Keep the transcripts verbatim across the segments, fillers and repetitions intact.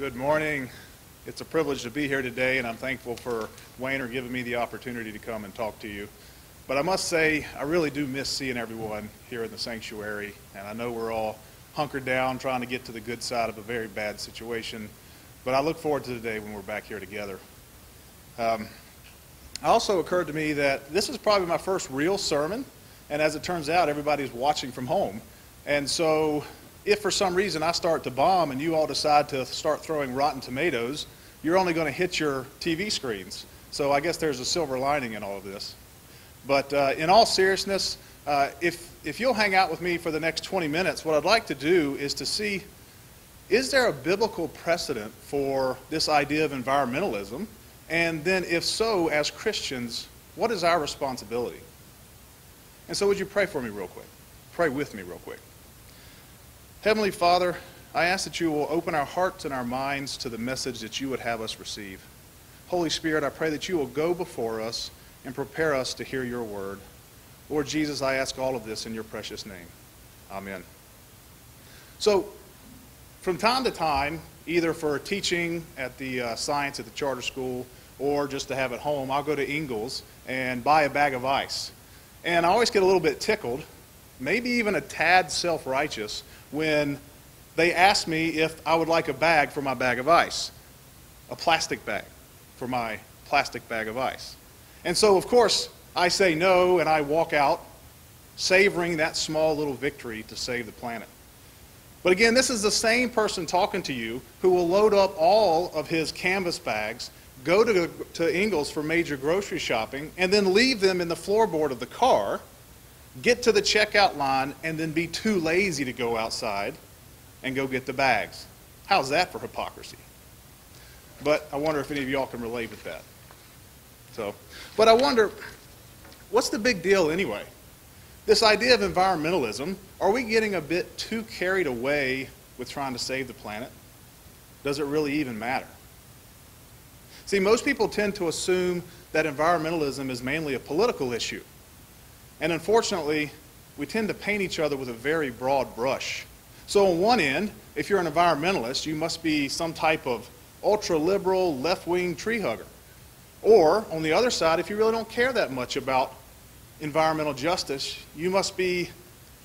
Good morning. It's a privilege to be here today, and I'm thankful for Wayne for giving me the opportunity to come and talk to you. But I must say, I really do miss seeing everyone here in the sanctuary, and I know we're all hunkered down trying to get to the good side of a very bad situation, but I look forward to the day when we're back here together. Um, it also occurred to me that this is probably my first real sermon, and as it turns out, everybody's watching from home, and so if for some reason I start to bomb and you all decide to start throwing rotten tomatoes, you're only going to hit your T V screens. So I guess there's a silver lining in all of this. But uh, in all seriousness, uh, if, if you'll hang out with me for the next twenty minutes, what I'd like to do is to see, is there a biblical precedent for this idea of environmentalism? And then if so, as Christians, what is our responsibility? And so would you pray for me real quick? Pray with me real quick. Heavenly Father, I ask that you will open our hearts and our minds to the message that you would have us receive. Holy Spirit, I pray that you will go before us and prepare us to hear your word. Lord Jesus, I ask all of this in your precious name. Amen. So, from time to time, either for teaching at the uh, science at the charter school or just to have at home, I'll go to Ingles and buy a bag of ice. And I always get a little bit tickled, maybe even a tad self-righteous, when they asked me if I would like a bag for my bag of ice, a plastic bag for my plastic bag of ice. And so, of course, I say no, and I walk out savoring that small little victory to save the planet. But again, this is the same person talking to you who will load up all of his canvas bags, go to, to Ingles for major grocery shopping, and then leave them in the floorboard of the car, get to the checkout line, and then be too lazy to go outside and go get the bags. How's that for hypocrisy? But I wonder if any of y'all can relate with that. So, but I wonder, what's the big deal anyway? This idea of environmentalism, are we getting a bit too carried away with trying to save the planet? Does it really even matter? See, most people tend to assume that environmentalism is mainly a political issue. And unfortunately, we tend to paint each other with a very broad brush. So on one end, if you're an environmentalist, you must be some type of ultra-liberal, left-wing tree hugger. Or, on the other side, if you really don't care that much about environmental justice, you must be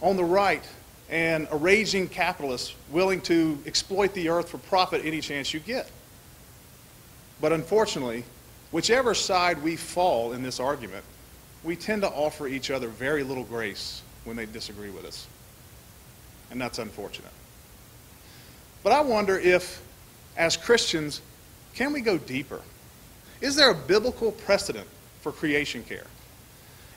on the right and a raging capitalist willing to exploit the earth for profit any chance you get. But unfortunately, whichever side we fall in this argument, we tend to offer each other very little grace when they disagree with us. And that's unfortunate. But I wonder if, as Christians, can we go deeper? Is there a biblical precedent for creation care?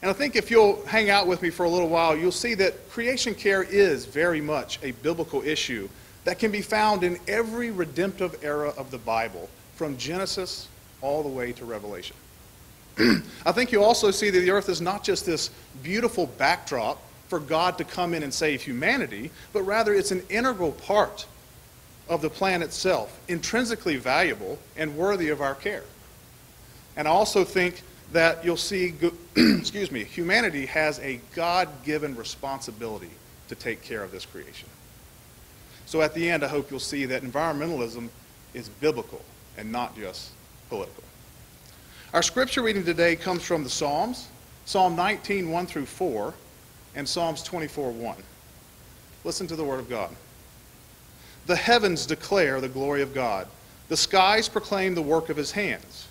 And I think if you'll hang out with me for a little while, you'll see that creation care is very much a biblical issue that can be found in every redemptive era of the Bible, from Genesis all the way to Revelation. I think you also see that the earth is not just this beautiful backdrop for God to come in and save humanity, but rather it's an integral part of the plan itself, intrinsically valuable and worthy of our care. And I also think that you'll see, excuse me, humanity has a God-given responsibility to take care of this creation. So at the end, I hope you'll see that environmentalism is biblical and not just political. Our scripture reading today comes from the Psalms, Psalm nineteen, one through four, and Psalms twenty-four, one. Listen to the word of God. The heavens declare the glory of God. The skies proclaim the work of his hands.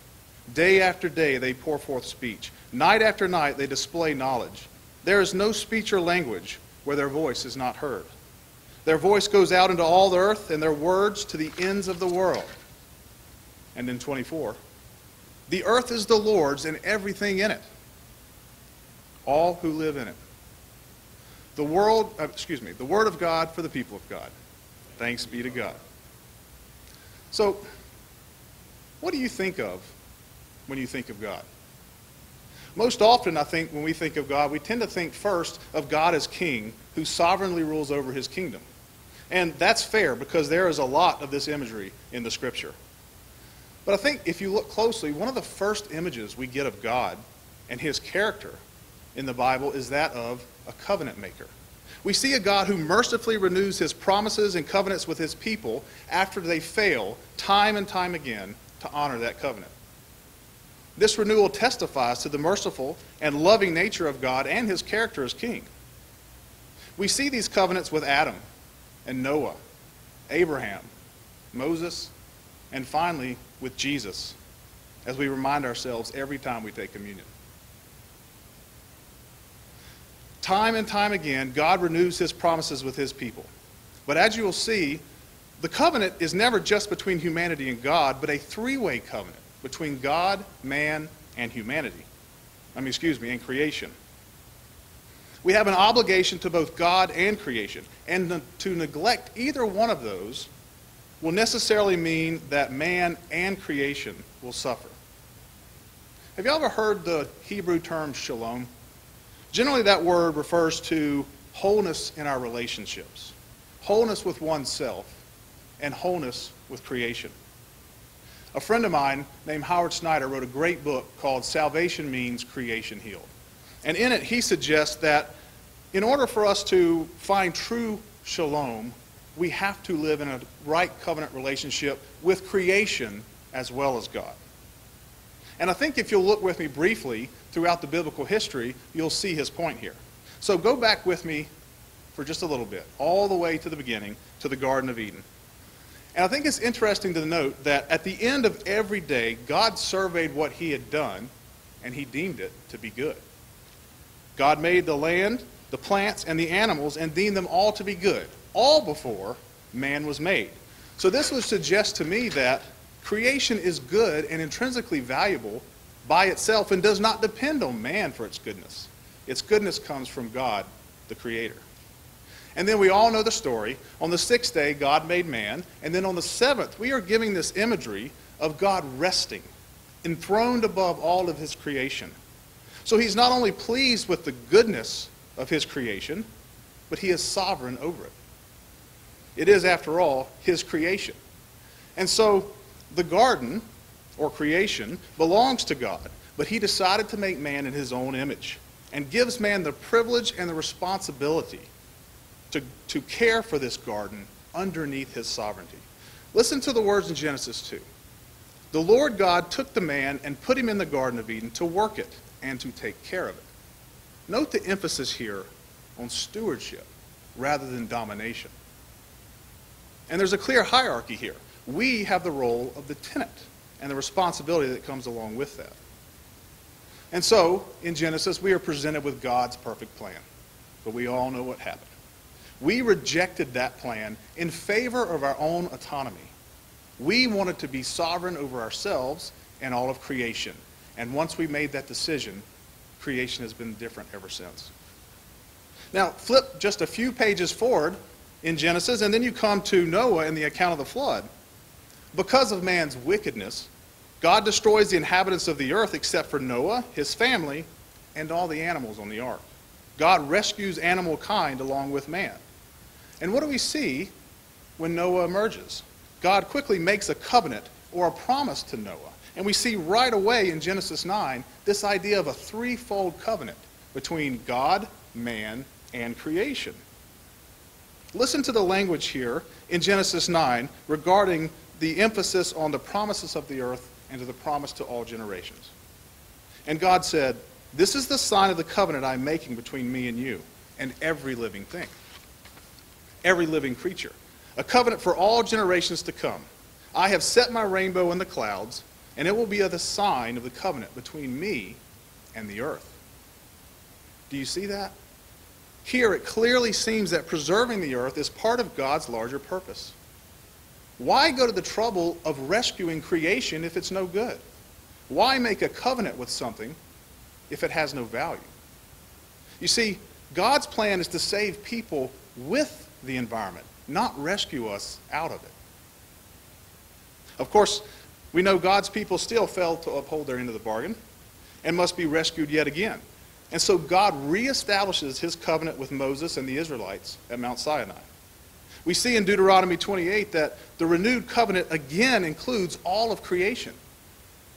Day after day they pour forth speech. Night after night they display knowledge. There is no speech or language where their voice is not heard. Their voice goes out into all the earth, and their words to the ends of the world. And in twenty-four, the earth is the Lord's and everything in it, all who live in it. The world, excuse me, the word of God for the people of God. Thanks be to God. So, what do you think of when you think of God? Most often, I think, when we think of God, we tend to think first of God as king who sovereignly rules over his kingdom. And that's fair, because there is a lot of this imagery in the scripture. But I think if you look closely, one of the first images we get of God and his character in the Bible is that of a covenant maker. We see a God who mercifully renews his promises and covenants with his people after they fail time and time again to honor that covenant. This renewal testifies to the merciful and loving nature of God and his character as king. We see these covenants with Adam and Noah, Abraham, Moses, and finally with Jesus, as we remind ourselves every time we take communion. Time and time again, God renews his promises with his people. But as you will see, the covenant is never just between humanity and God, but a three-way covenant between God, man, and humanity. I mean, excuse me, and creation. We have an obligation to both God and creation, and to neglect either one of those will necessarily mean that man and creation will suffer. Have you ever heard the Hebrew term shalom? Generally, that word refers to wholeness in our relationships, wholeness with oneself, and wholeness with creation. A friend of mine named Howard Snyder wrote a great book called Salvation Means Creation Healed. And in it, he suggests that in order for us to find true shalom, we have to live in a right covenant relationship with creation as well as God. And I think if you'll look with me briefly throughout the biblical history, you'll see his point here. So go back with me for just a little bit, all the way to the beginning, to the Garden of Eden. And I think it's interesting to note that at the end of every day, God surveyed what he had done, and he deemed it to be good. God made the land, the plants, and the animals, and deemed them all to be good, all before man was made. So this would suggest to me that creation is good and intrinsically valuable by itself and does not depend on man for its goodness. Its goodness comes from God, the Creator. And then we all know the story. On the sixth day, God made man. And then on the seventh, we are giving this imagery of God resting, enthroned above all of his creation. So he's not only pleased with the goodness of his creation, but he is sovereign over it. It is, after all, his creation. And so the garden, or creation, belongs to God, but he decided to make man in his own image and gives man the privilege and the responsibility to, to care for this garden underneath his sovereignty. Listen to the words in Genesis two. The Lord God took the man and put him in the Garden of Eden to work it and to take care of it. Note the emphasis here on stewardship rather than domination. And there's a clear hierarchy here. We have the role of the tenant and the responsibility that comes along with that. And so, in Genesis, we are presented with God's perfect plan. But we all know what happened. We rejected that plan in favor of our own autonomy. We wanted to be sovereign over ourselves and all of creation. And once we made that decision, creation has been different ever since. Now, flip just a few pages forward in Genesis, and then you come to Noah and the account of the flood. Because of man's wickedness, God destroys the inhabitants of the earth except for Noah, his family, and all the animals on the ark. God rescues animal kind along with man. And what do we see when Noah emerges? God quickly makes a covenant or a promise to Noah. And we see right away in Genesis nine this idea of a threefold covenant between God, man, and creation. Listen to the language here in Genesis nine regarding the emphasis on the promises of the earth and to the promise to all generations. And God said, "This is the sign of the covenant I am making between me and you and every living thing, every living creature, a covenant for all generations to come. I have set my rainbow in the clouds, and it will be the sign of the covenant between me and the earth." Do you see that? Here it clearly seems that preserving the earth is part of God's larger purpose. Why go to the trouble of rescuing creation if it's no good? Why make a covenant with something if it has no value? You see, God's plan is to save people with the environment, not rescue us out of it. Of course, we know God's people still fail to uphold their end of the bargain and must be rescued yet again. And so God reestablishes his covenant with Moses and the Israelites at Mount Sinai. We see in Deuteronomy twenty-eight that the renewed covenant again includes all of creation.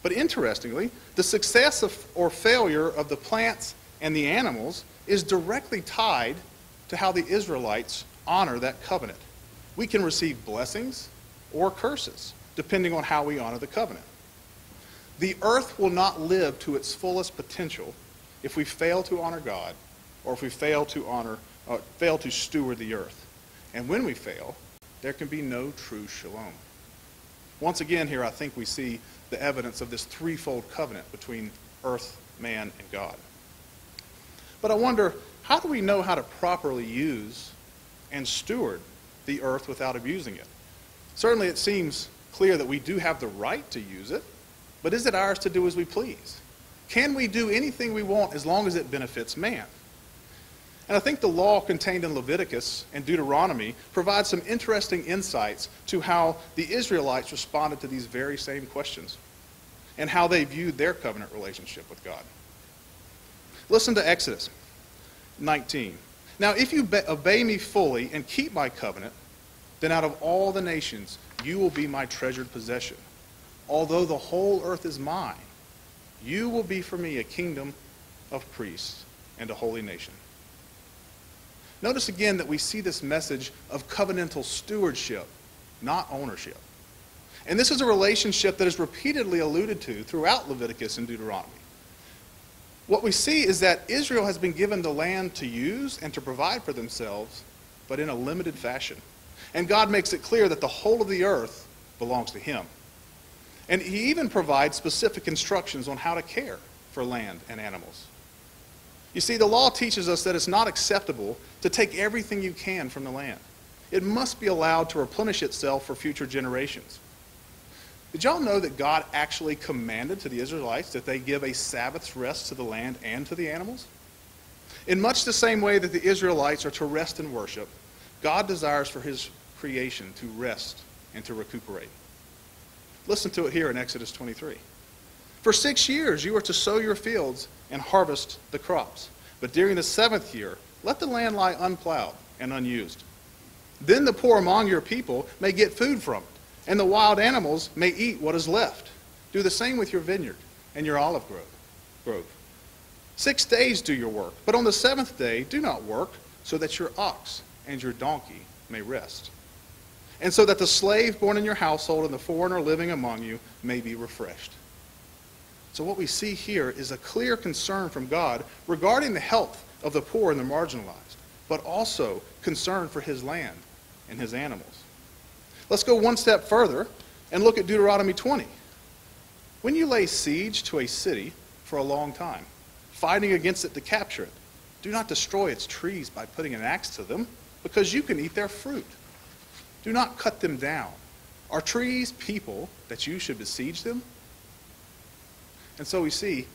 But interestingly, the success of, or failure of the plants and the animals is directly tied to how the Israelites honor that covenant. We can receive blessings or curses, depending on how we honor the covenant. The earth will not live to its fullest potential if we fail to honor God, or if we fail to honor, uh, fail to steward the earth. And when we fail, there can be no true shalom. Once again here, I think we see the evidence of this threefold covenant between earth, man, and God. But I wonder, how do we know how to properly use and steward the earth without abusing it? Certainly it seems clear that we do have the right to use it, but is it ours to do as we please? Can we do anything we want as long as it benefits man? And I think the law contained in Leviticus and Deuteronomy provides some interesting insights to how the Israelites responded to these very same questions and how they viewed their covenant relationship with God. Listen to Exodus nineteen. Now, if you obey me fully and keep my covenant, then out of all the nations you will be my treasured possession. Although the whole earth is mine, you will be for me a kingdom of priests and a holy nation. Notice again that we see this message of covenantal stewardship, not ownership. And this is a relationship that is repeatedly alluded to throughout Leviticus and Deuteronomy. What we see is that Israel has been given the land to use and to provide for themselves, but in a limited fashion. And God makes it clear that the whole of the earth belongs to him. And he even provides specific instructions on how to care for land and animals. You see, the law teaches us that it's not acceptable to take everything you can from the land. It must be allowed to replenish itself for future generations. Did y'all know that God actually commanded to the Israelites that they give a Sabbath's rest to the land and to the animals? In much the same way that the Israelites are to rest and worship, God desires for his creation to rest and to recuperate. Listen to it here in Exodus twenty-three. For six years you are to sow your fields and harvest the crops. But during the seventh year, let the land lie unplowed and unused. Then the poor among your people may get food from it, and the wild animals may eat what is left. Do the same with your vineyard and your olive grove. Six days do your work, but on the seventh day do not work, so that your ox and your donkey may rest, and so that the slave born in your household and the foreigner living among you may be refreshed. So what we see here is a clear concern from God regarding the health of the poor and the marginalized, but also concern for his land and his animals. Let's go one step further and look at Deuteronomy twenty. When you lay siege to a city for a long time, fighting against it to capture it, do not destroy its trees by putting an axe to them, because you can eat their fruit. Do not cut them down. Are trees people that you should besiege them? And so we see,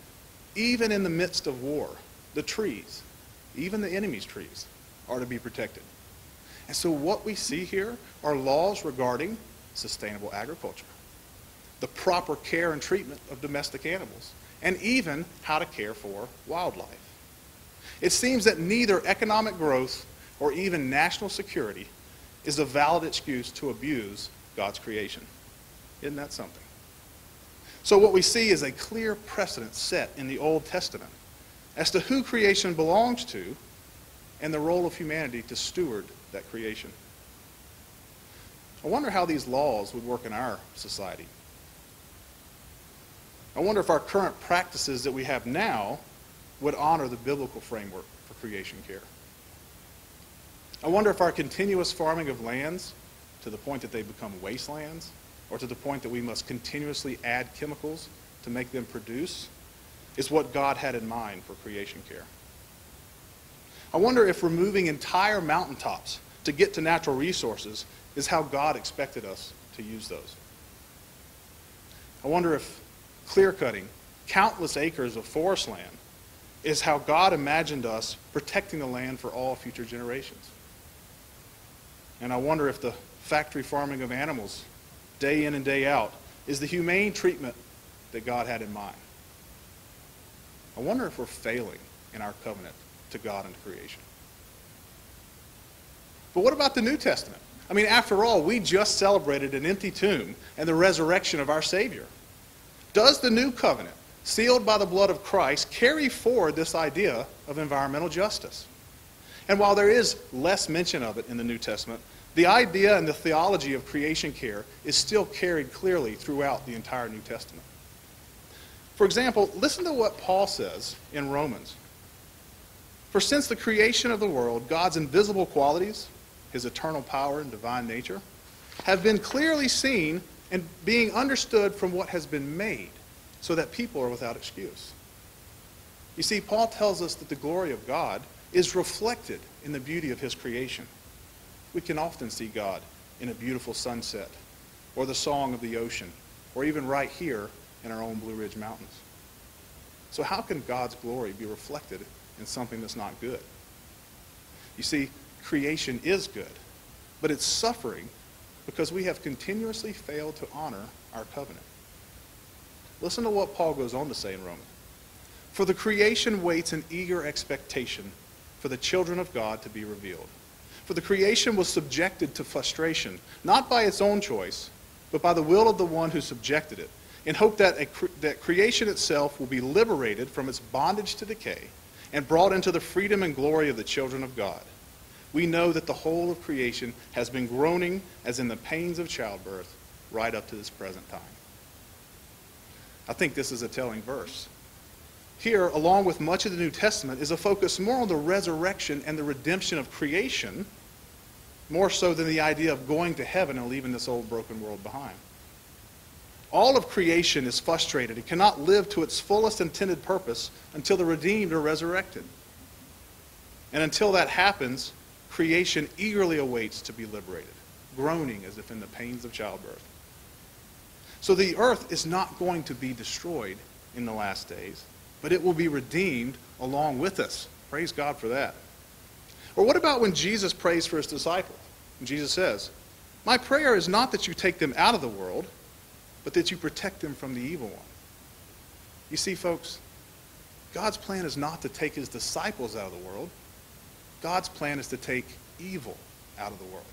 even in the midst of war, the trees, even the enemy's trees, are to be protected. And so what we see here are laws regarding sustainable agriculture, the proper care and treatment of domestic animals, and even how to care for wildlife. It seems that neither economic growth or even national security is a valid excuse to abuse God's creation. Isn't that something? So what we see is a clear precedent set in the Old Testament as to who creation belongs to and the role of humanity to steward that creation. I wonder how these laws would work in our society. I wonder if our current practices that we have now would honor the biblical framework for creation care. I wonder if our continuous farming of lands, to the point that they become wastelands, or to the point that we must continuously add chemicals to make them produce, is what God had in mind for creation care. I wonder if removing entire mountaintops to get to natural resources is how God expected us to use those. I wonder if clear-cutting countless acres of forest land is how God imagined us protecting the land for all future generations. And I wonder if the factory farming of animals, day in and day out, is the humane treatment that God had in mind. I wonder if we're failing in our covenant to God and to creation. But what about the New Testament? I mean, after all, we just celebrated an empty tomb and the resurrection of our Savior. Does the new covenant, sealed by the blood of Christ, carry forward this idea of environmental justice? And while there is less mention of it in the New Testament, the idea and the theology of creation care is still carried clearly throughout the entire New Testament. For example, listen to what Paul says in Romans. For since the creation of the world, God's invisible qualities, his eternal power and divine nature, have been clearly seen and being understood from what has been made, so that people are without excuse. You see, Paul tells us that the glory of God is reflected in the beauty of his creation. We can often see God in a beautiful sunset, or the song of the ocean, or even right here in our own Blue Ridge Mountains. So how can God's glory be reflected in something that's not good? You see, creation is good, but it's suffering because we have continuously failed to honor our covenant. Listen to what Paul goes on to say in Romans. For the creation waits in eager expectation for the children of God to be revealed. For the creation was subjected to frustration, not by its own choice, but by the will of the one who subjected it, in hope that, a cre that creation itself will be liberated from its bondage to decay and brought into the freedom and glory of the children of God. We know that the whole of creation has been groaning as in the pains of childbirth right up to this present time. I think this is a telling verse. Here, along with much of the New Testament, is a focus more on the resurrection and the redemption of creation, more so than the idea of going to heaven and leaving this old broken world behind. All of creation is frustrated. It cannot live to its fullest intended purpose until the redeemed are resurrected. And until that happens, creation eagerly awaits to be liberated, groaning as if in the pains of childbirth. So the earth is not going to be destroyed in the last days, but it will be redeemed along with us. Praise God for that. Or what about when Jesus prays for his disciples? Jesus says, "My prayer is not that you take them out of the world, but that you protect them from the evil one." You see, folks, God's plan is not to take his disciples out of the world. God's plan is to take evil out of the world.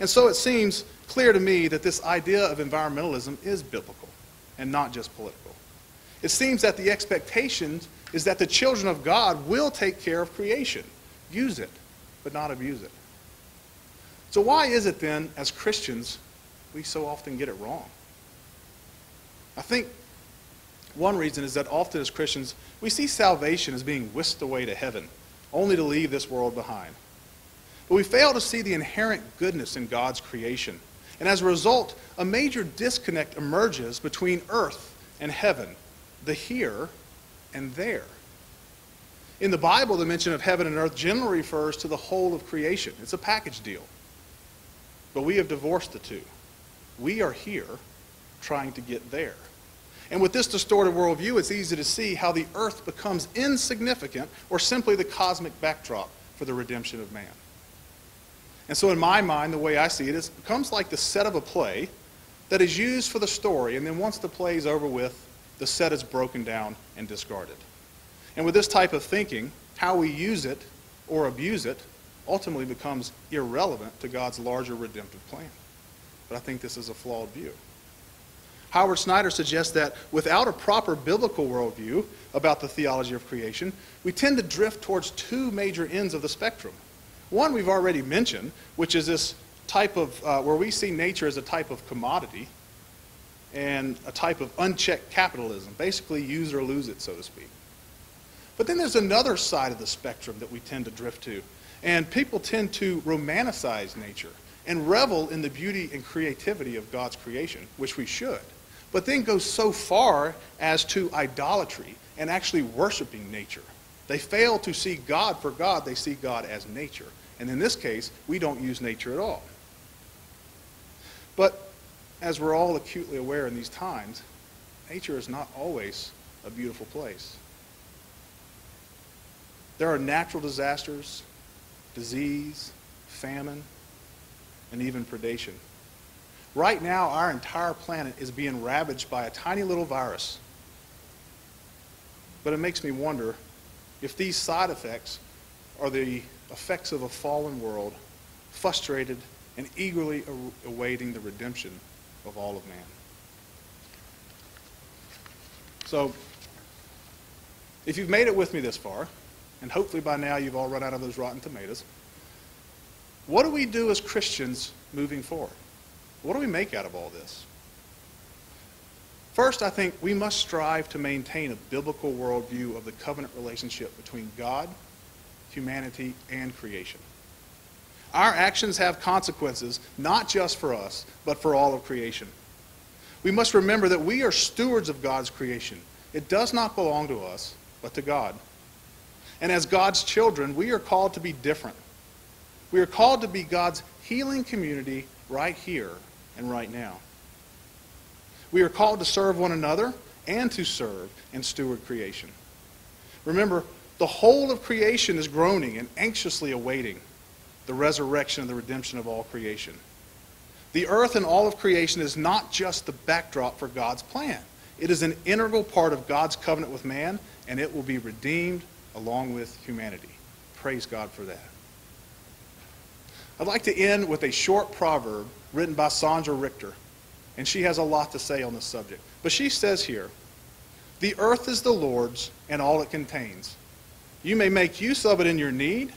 And so it seems clear to me that this idea of environmentalism is biblical and not just political. It seems that the expectation is that the children of God will take care of creation, use it, but not abuse it. So why is it then, as Christians, we so often get it wrong? I think one reason is that often as Christians, we see salvation as being whisked away to heaven, only to leave this world behind. But we fail to see the inherent goodness in God's creation. And as a result, a major disconnect emerges between earth and heaven, the here and there. In the Bible, the mention of heaven and earth generally refers to the whole of creation. It's a package deal. But we have divorced the two. We are here trying to get there. And with this distorted worldview, it's easy to see how the earth becomes insignificant or simply the cosmic backdrop for the redemption of man. And so in my mind, the way I see it is it becomes like the set of a play that is used for the story, and then once the play is over with, the set is broken down and discarded. And with this type of thinking, how we use it or abuse it ultimately becomes irrelevant to God's larger redemptive plan. But I think this is a flawed view. Howard Snyder suggests that without a proper biblical worldview about the theology of creation, we tend to drift towards two major ends of the spectrum. One we've already mentioned, which is this type of, uh, where we see nature as a type of commodity and a type of unchecked capitalism, basically use or lose it, so to speak. But then there's another side of the spectrum that we tend to drift to, and people tend to romanticize nature and revel in the beauty and creativity of God's creation, which we should, but then go so far as to idolatry and actually worshiping nature. They fail to see God for God, they see God as nature. And in this case, we don't use nature at all. But as we're all acutely aware in these times, nature is not always a beautiful place. There are natural disasters, disease, famine, and even predation. Right now, our entire planet is being ravaged by a tiny little virus. But it makes me wonder if these side effects are the effects of a fallen world, frustrated and eagerly awaiting the redemption of all of man. So, if you've made it with me this far, and hopefully by now you've all run out of those rotten tomatoes. What do we do as Christians moving forward? What do we make out of all this? First, I think we must strive to maintain a biblical worldview of the covenant relationship between God, humanity, and creation. Our actions have consequences, not just for us, but for all of creation. We must remember that we are stewards of God's creation. It does not belong to us, but to God. And as God's children, we are called to be different. We are called to be God's healing community right here and right now. We are called to serve one another and to serve and steward creation. Remember, the whole of creation is groaning and anxiously awaiting the resurrection and the redemption of all creation. The earth and all of creation is not just the backdrop for God's plan. It is an integral part of God's covenant with man, and it will be redeemed along with humanity. Praise God for that. I'd like to end with a short proverb written by Sandra Richter, and she has a lot to say on this subject. But she says here, "The earth is the Lord's and all it contains. You may make use of it in your need,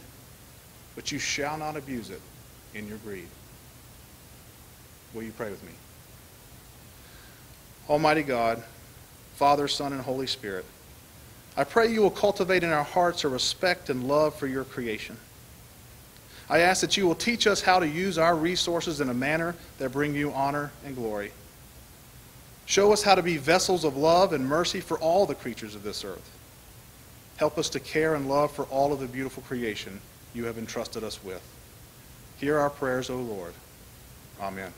but you shall not abuse it in your greed." Will you pray with me? Almighty God, Father, Son, and Holy Spirit, I pray you will cultivate in our hearts a respect and love for your creation. I ask that you will teach us how to use our resources in a manner that bring you honor and glory. Show us how to be vessels of love and mercy for all the creatures of this earth. Help us to care and love for all of the beautiful creation you have entrusted us with. Hear our prayers, O Lord. Amen.